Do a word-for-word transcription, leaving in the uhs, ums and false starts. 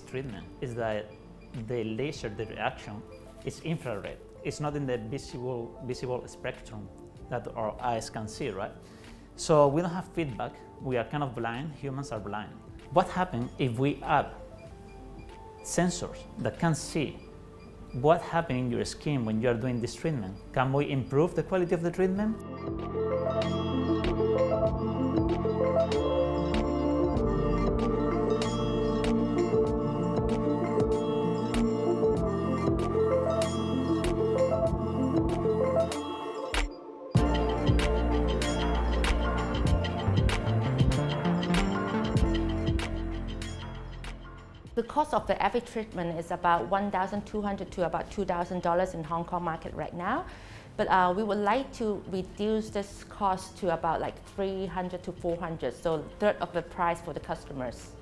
this treatment is that the laser, the reaction, is infrared. It's not in the visible, visible spectrum that our eyes can see, right? So we don't have feedback. We are kind of blind. Humans are blind. What happens if we add sensors that can see what happens in your skin when you are doing this treatment? Can we improve the quality of the treatment? The cost of the A V I treatment is about one thousand two hundred dollars to about two thousand dollars in Hong Kong market right now. But uh, we would like to reduce this cost to about like three hundred to four hundred, so a third of the price for the customers.